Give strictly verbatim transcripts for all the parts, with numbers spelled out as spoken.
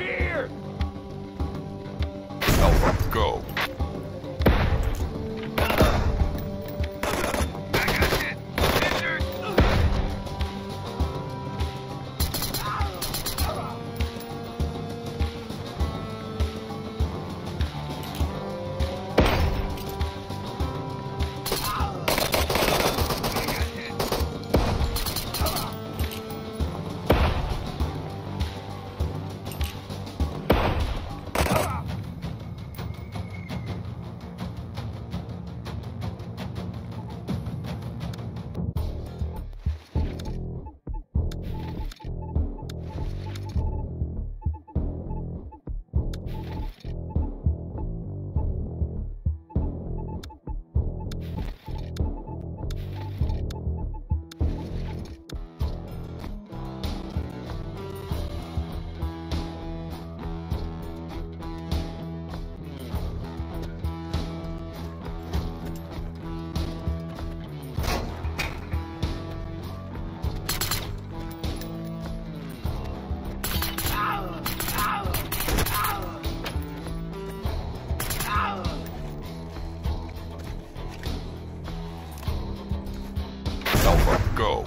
here! Alpha, go. Go.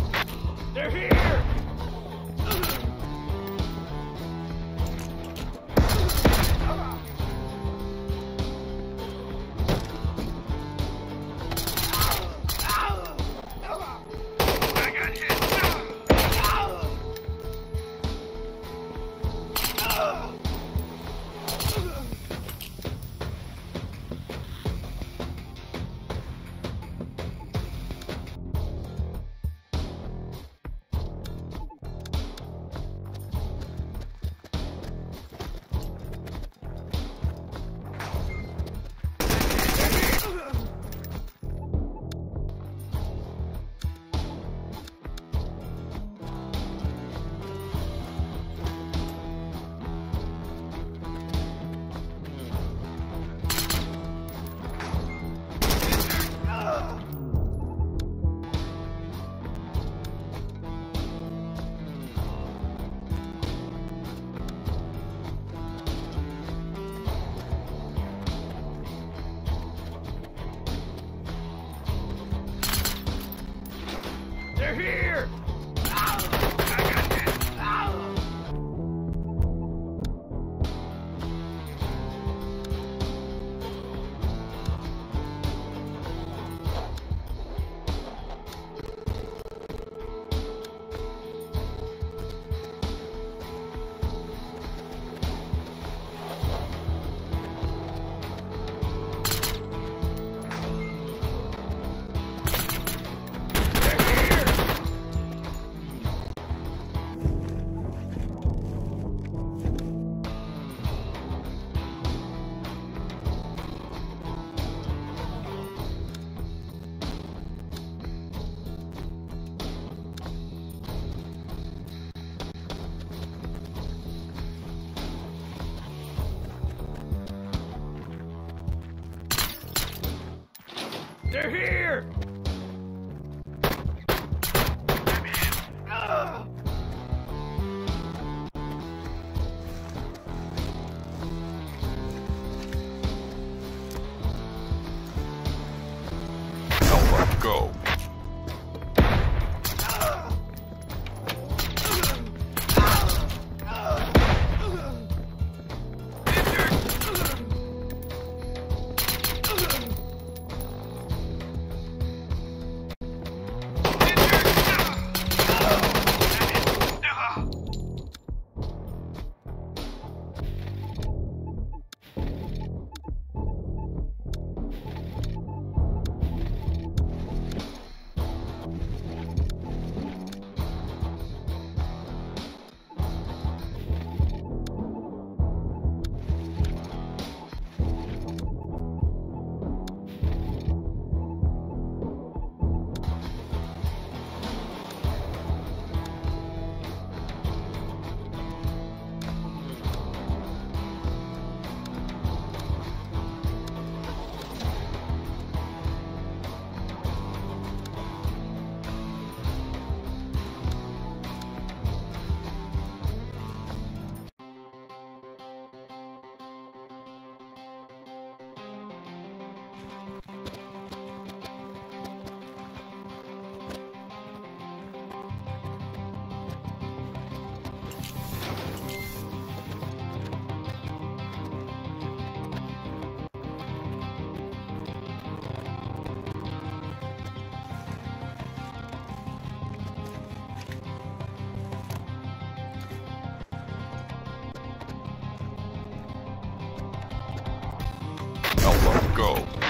They're here! Here! They're here! Alpha, go! go.